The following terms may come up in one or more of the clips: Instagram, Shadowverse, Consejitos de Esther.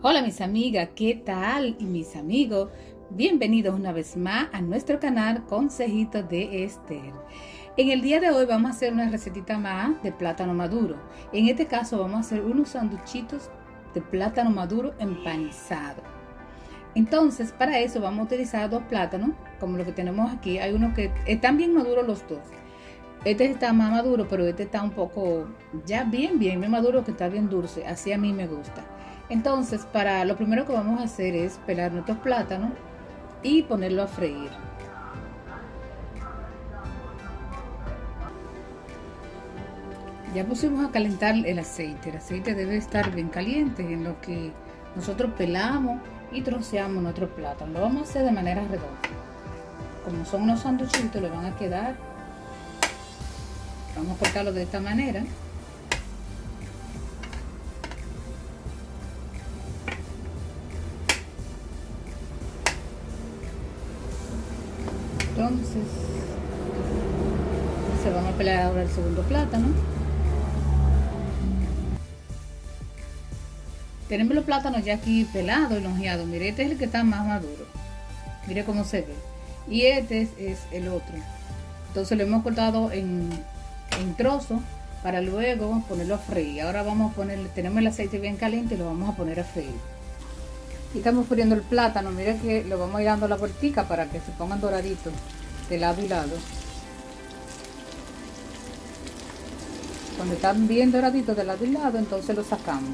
Hola mis amigas, ¿qué tal? Y mis amigos, bienvenidos una vez más a nuestro canal Consejitos de Esther. En el día de hoy vamos a hacer una recetita más de plátano maduro. En este caso vamos a hacer unos sanduchitos de plátano maduro empanizado. Entonces para eso vamos a utilizar dos plátanos, como lo que tenemos aquí. Hay unos que están bien maduros los dos. Este está más maduro, pero este está un poco ya bien maduro, que está bien dulce. Así a mí me gusta. Entonces, para lo primero que vamos a hacer es pelar nuestros plátanos y ponerlo a freír. Ya pusimos a calentar el aceite. El aceite debe estar bien caliente en lo que nosotros pelamos y troceamos nuestro plátano. Lo vamos a hacer de manera redonda. Como son unos sanduchitos, le van a quedar. Vamos a cortarlo de esta manera. Entonces se van a pelar ahora el segundo plátano. Tenemos los plátanos ya aquí pelados y longeados. Mire, este es el que está más maduro. Mire cómo se ve. Y este es el otro. Entonces lo hemos cortado en trozos para luego ponerlo a freír. Ahora vamos a poner, tenemos el aceite bien caliente y lo vamos a poner a freír. Y estamos friendo el plátano. Mira que lo vamos a ir dando la vueltica para que se pongan doraditos de lado y lado. Cuando están bien doraditos de lado y lado, entonces lo sacamos.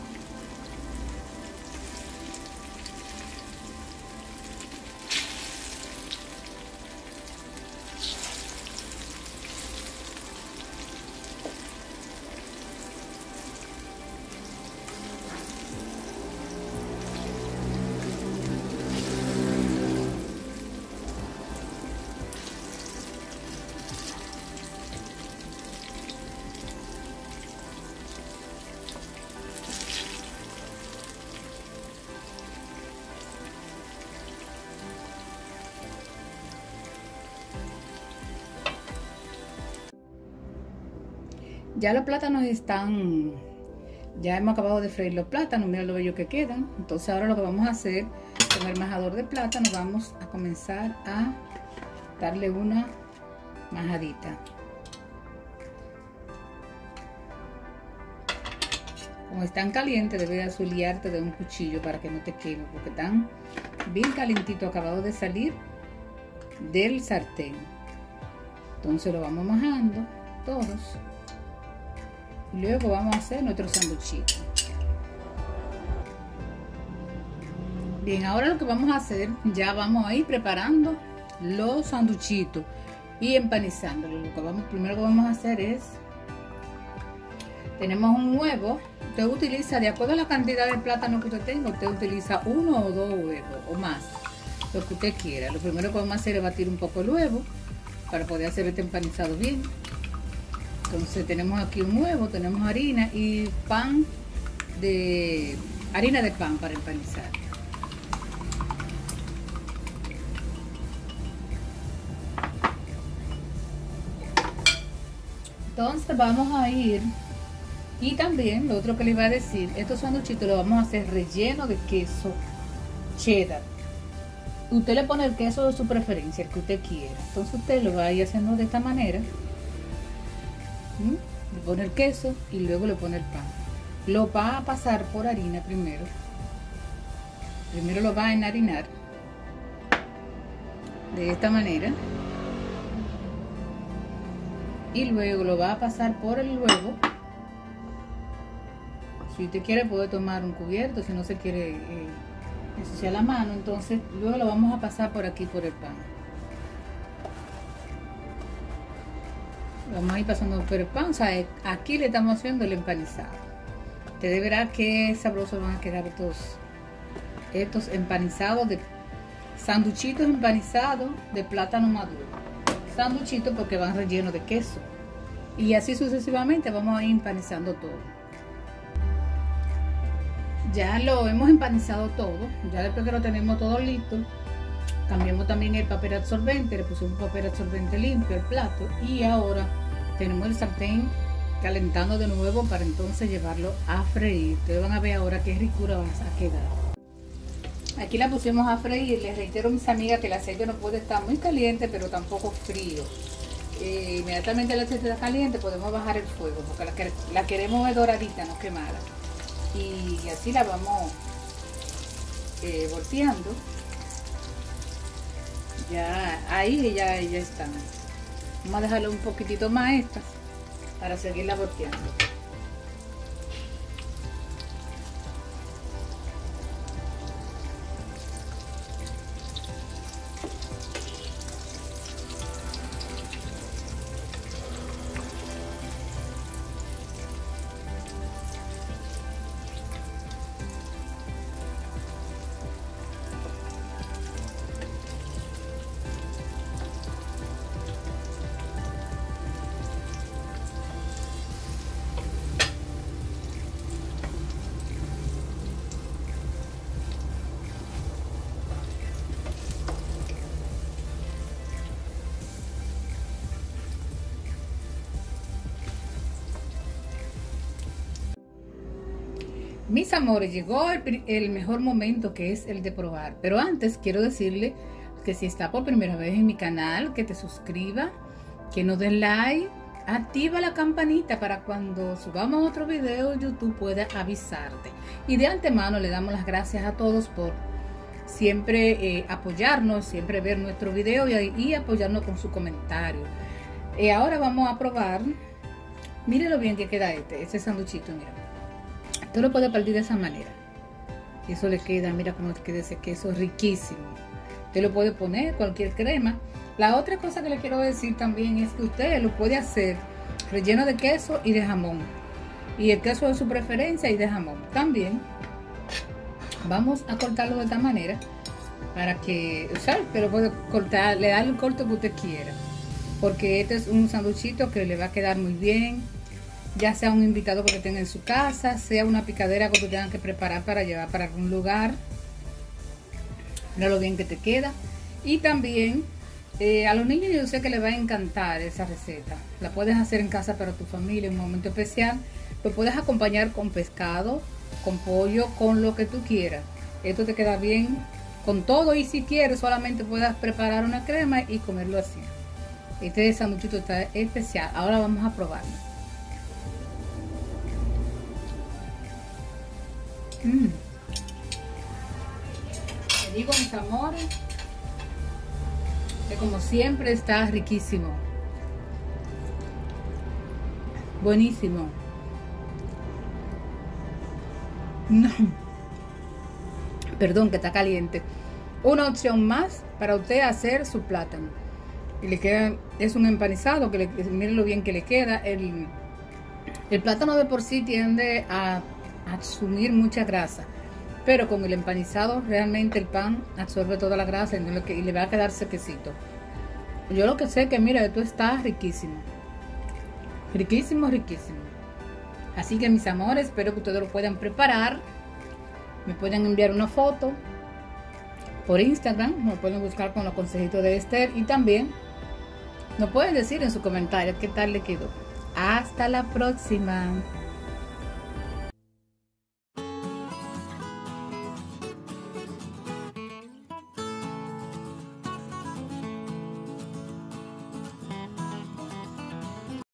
Ya los plátanos están, ya hemos acabado de freír los plátanos, mira lo bello que quedan. Entonces ahora lo que vamos a hacer con el majador de plátano, vamos a comenzar a darle una majadita. Como están calientes, debes azulearte de un cuchillo para que no te queme, porque están bien calentitos, acabados de salir del sartén. Entonces lo vamos majando todos. Luego vamos a hacer nuestro sanduchito. Bien, ahora lo que vamos a hacer, ya vamos a ir preparando los sanduchitos y empanizándolos. Lo que vamos, primero que vamos a hacer es, tenemos un huevo. Usted utiliza, de acuerdo a la cantidad de plátano que usted tenga, usted utiliza uno o dos huevos o más, lo que usted quiera. Lo primero que vamos a hacer es batir un poco el huevo para poder hacer este empanizado bien. Entonces tenemos aquí un huevo, tenemos harina y pan de harina de pan para empanizar. Entonces vamos a ir, y también lo otro que les iba a decir, estos sanduchitos los vamos a hacer relleno de queso cheddar. Usted le pone el queso de su preferencia, el que usted quiera. Entonces usted lo va a ir haciendo de esta manera. Le pone el queso y luego le pone el pan. Lo va a pasar por harina primero. Primero lo va a enharinar de esta manera y luego lo va a pasar por el huevo. Si usted quiere puede tomar un cubierto, si no se quiere ensuciar la mano. Entonces luego lo vamos a pasar por aquí por el pan. Vamos a ir pasando por el pan. O sea, aquí le estamos haciendo el empanizado. Ustedes verán qué sabrosos van a quedar estos empanizados, de sanduchitos empanizados de plátano maduro. Sanduchitos porque van rellenos de queso. Y así sucesivamente vamos a ir empanizando todo. Ya lo hemos empanizado todo. Ya después que lo tenemos todo listo, cambiamos también el papel absorbente, le pusimos un papel absorbente limpio al plato y ahora tenemos el sartén calentando de nuevo para entonces llevarlo a freír. Ustedes van a ver ahora qué ricura va a quedar. Aquí la pusimos a freír. Les reitero, mis amigas, que el aceite no puede estar muy caliente, pero tampoco frío. Inmediatamente el aceite está caliente, podemos bajar el fuego, porque la queremos ver doradita, no quemada. Y así la vamos volteando. Ya, ahí ya están. Vamos a dejarle un poquitito más esta, para seguirla volteando. Mis amores, llegó el mejor momento, que es el de probar. Pero antes quiero decirle que si está por primera vez en mi canal, que te suscriba, que nos den like, activa la campanita para cuando subamos otro video YouTube pueda avisarte. Y de antemano le damos las gracias a todos por siempre apoyarnos, siempre ver nuestro video y apoyarnos con su comentario. Ahora vamos a probar. Miren lo bien que queda este sanduchito, mira. Tú lo puedes partir de esa manera. Y eso le queda, mira cómo queda ese queso riquísimo. Usted lo puede poner cualquier crema. La otra cosa que le quiero decir también es que usted lo puede hacer relleno de queso y de jamón. Y el queso de su preferencia y de jamón. También vamos a cortarlo de esta manera para que, o sea, usted lo puede cortar, le da el corte que usted quiera. Porque este es un sanduchito que le va a quedar muy bien. Ya sea un invitado que tenga en su casa, sea una picadera que tengan que preparar para llevar para algún lugar. Mira lo bien que te queda. Y también a los niños yo sé que les va a encantar esa receta. La puedes hacer en casa para tu familia en un momento especial. Lo puedes acompañar con pescado, con pollo, con lo que tú quieras. Esto te queda bien con todo, y si quieres solamente puedas preparar una crema y comerlo así. Este sanduchito está especial. Ahora vamos a probarlo. Te digo, mis amores, que como siempre está riquísimo, buenísimo. No, perdón, que está caliente. Una opción más para usted hacer su plátano. Y le queda, es un empanizado que miren lo bien que le queda. El plátano de por sí tiende a absorber mucha grasa, pero con el empanizado realmente el pan absorbe toda la grasa y le va a quedar sequecito. Yo lo que sé que mira, esto está riquísimo, riquísimo, riquísimo. Así que, mis amores, espero que ustedes lo puedan preparar. Me pueden enviar una foto por Instagram, me pueden buscar con los consejitos de Esther, y también nos pueden decir en su comentario qué tal le quedó. Hasta la próxima.